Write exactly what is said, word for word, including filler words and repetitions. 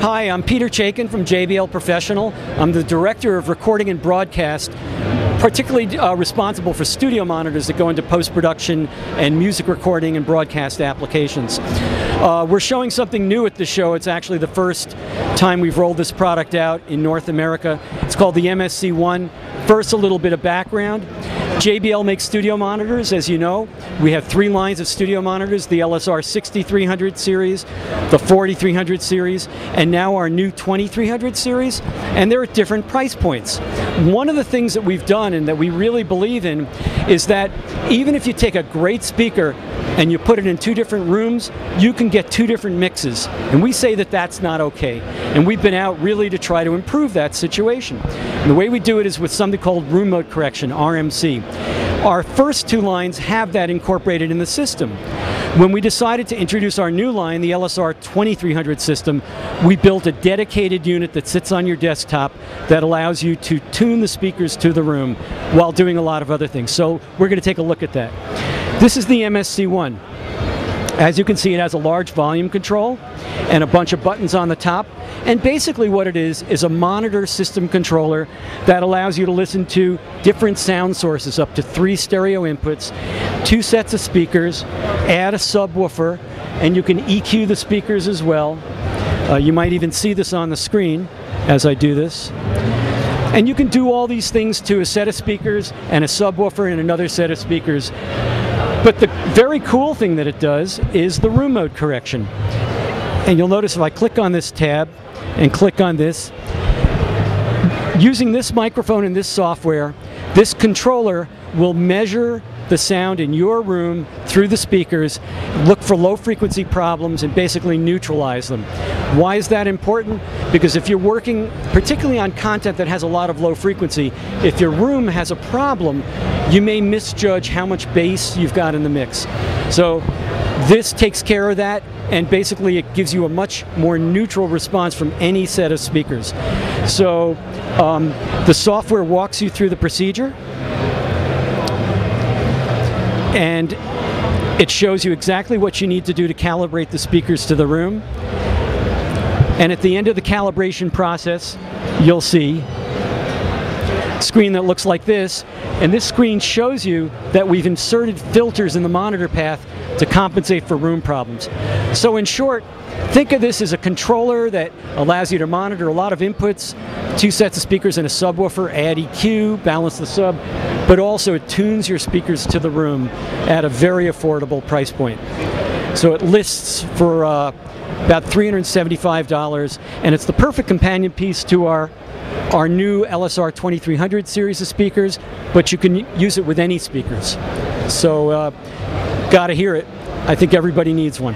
Hi, I'm Peter Chaikin from J B L Professional. I'm the Director of Recording and Broadcast, particularly uh, responsible for studio monitors that go into post-production and music recording and broadcast applications. Uh, we're showing something new at the show. It's actually the first time we've rolled this product out in North America. It's called the M S C one. First, a little bit of background. J B L makes studio monitors, as you know. We have three lines of studio monitors, the L S R sixty-three hundred series, the forty-three hundred series, and now our new twenty-three hundred series, and they're at different price points. One of the things that we've done and that we really believe in is that even if you take a great speaker and you put it in two different rooms, you can get two different mixes. And we say that that's not okay. And we've been out really to try to improve that situation. And the way we do it is with something called room mode correction, R M C. Our first two lines have that incorporated in the system. When we decided to introduce our new line, the L S R twenty-three hundred system, we built a dedicated unit that sits on your desktop that allows you to tune the speakers to the room while doing a lot of other things. So we're going to take a look at that. This is the M S C one. As you can see, it has a large volume control and a bunch of buttons on the top. And basically what it is is a monitor system controller that allows you to listen to different sound sources, up to three stereo inputs, two sets of speakers, add a subwoofer, and you can E Q the speakers as well. Uh, you might even see this on the screen as I do this. And you can do all these things to a set of speakers and a subwoofer and another set of speakers. But the very cool thing that it does is the room mode correction. And you'll notice if I click on this tab and click on this, using this microphone and this software, this controller will measure the sound in your room through the speakers, look for low frequency problems, and basically neutralize them. Why is that important? Because if you're working particularly on content that has a lot of low frequency, if your room has a problem, you may misjudge how much bass you've got in the mix. So this takes care of that, and basically it gives you a much more neutral response from any set of speakers. So um, the software walks you through the procedure, and it shows you exactly what you need to do to calibrate the speakers to the room. And at the end of the calibration process, you'll see a screen that looks like this. And this screen shows you that we've inserted filters in the monitor path to compensate for room problems. So in short, think of this as a controller that allows you to monitor a lot of inputs, two sets of speakers and a subwoofer, add E Q, balance the sub, but also it tunes your speakers to the room at a very affordable price point. So it lists for uh, about three hundred seventy-five dollars, and it's the perfect companion piece to our our new L S R twenty-three hundred series of speakers, but you can use it with any speakers. So uh, gotta hear it. I think everybody needs one.